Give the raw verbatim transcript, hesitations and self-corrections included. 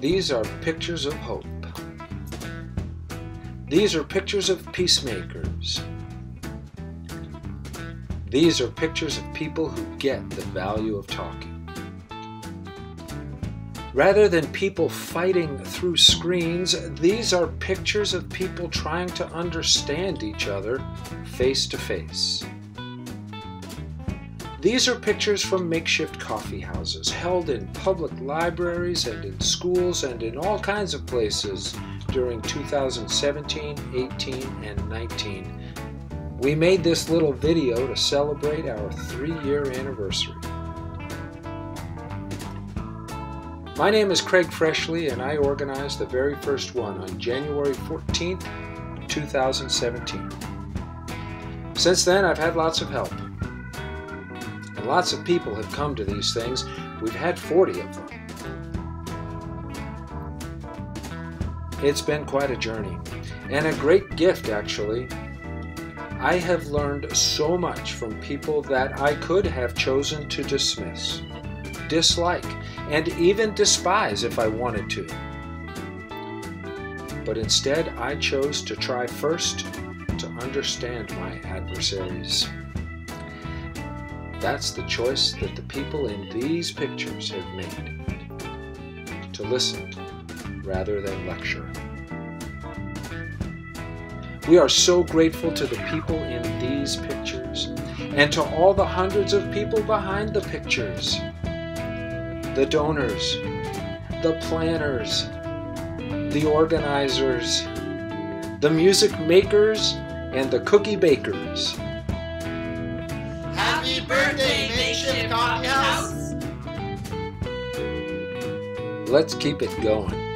These are pictures of hope. These are pictures of peacemakers. These are pictures of people who get the value of talking. Rather than people fighting through screens, these are pictures of people trying to understand each other face to face. These are pictures from makeshift coffee houses held in public libraries and in schools and in all kinds of places during two thousand seventeen, eighteen, and nineteen. We made this little video to celebrate our three-year anniversary. My name is Craig Freshley, and I organized the very first one on January fourteenth, two thousand seventeen. Since then, I've had lots of help. And lots of people have come to these things. We've had forty of them. It's been quite a journey, and a great gift, actually. I have learned so much from people that I could have chosen to dismiss, dislike, and even despise if I wanted to. But instead, I chose to try first to understand my adversaries. That's the choice that the people in these pictures have made, to listen rather than lecture. We are so grateful to the people in these pictures and to all the hundreds of people behind the pictures. The donors, the planners, the organizers, the music makers, and the cookie bakers. Happy birthday, Makeshift Coffee House! Let's keep it going.